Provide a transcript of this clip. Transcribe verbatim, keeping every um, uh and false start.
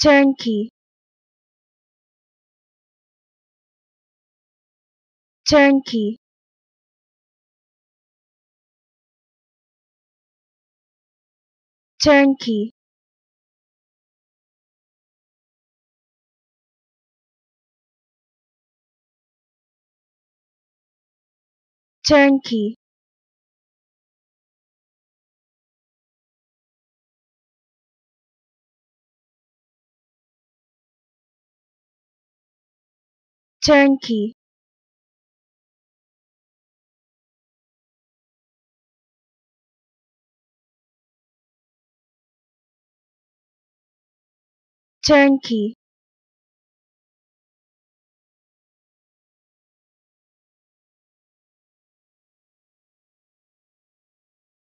Turnkey, Turnkey, Turnkey, Turnkey, Turnkey, Turnkey,